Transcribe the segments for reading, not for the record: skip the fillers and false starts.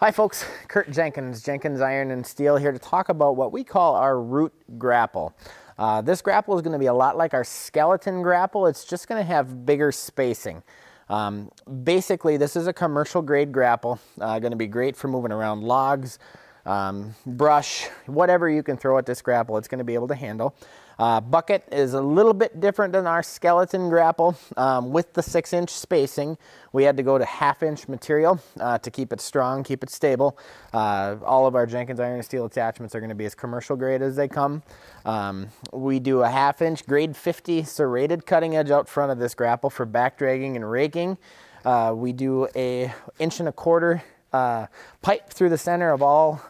Hi folks, Kurt Jenkins, Jenkins Iron and Steel here to talk about what we call our root grapple. This grapple is going to be a lot like our skeleton grapple. It's just going to have bigger spacing. Basically, this is a commercial grade grapple, going to be great for moving around logs, brush, whatever you can throw at this grapple, it's going to be able to handle. Bucket is a little bit different than our skeleton grapple. With the 6-inch spacing, we had to go to 1/2-inch material to keep it strong, keep it stable. All of our Jenkins Iron and Steel attachments are going to be as commercial grade as they come. We do a 1/2-inch grade 50 serrated cutting edge out front of this grapple for back dragging and raking. We do a 1 1/4-inch pipe through the center of all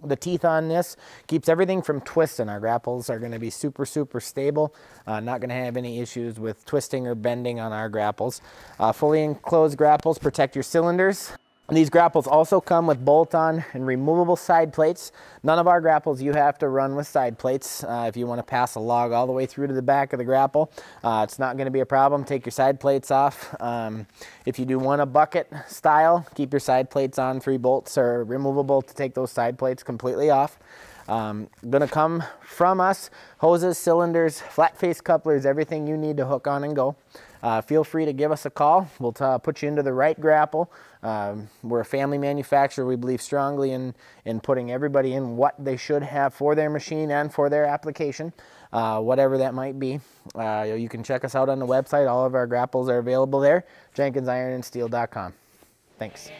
the teeth on this. Keeps everything from twisting. Our grapples are going to be super, super stable. Not going to have any issues with twisting or bending on our grapples. Fully enclosed grapples protect your cylinders. These grapples also come with bolt-on and removable side plates. None of our grapples you have to run with side plates. If you want to pass a log all the way through to the back of the grapple, it's not going to be a problem. Take your side plates off. If you do want a bucket style, keep your side plates on. 3 bolts are removable to take those side plates completely off. Going to come from us, hoses, cylinders, flat face couplers, everything you need to hook on and go. Feel free to give us a call. We'll put you into the right grapple. We're a family manufacturer. We believe strongly in putting everybody in what they should have for their machine and for their application, whatever that might be. You can check us out on the website. All of our grapples are available there, jenkinsironandsteel.com. Thanks.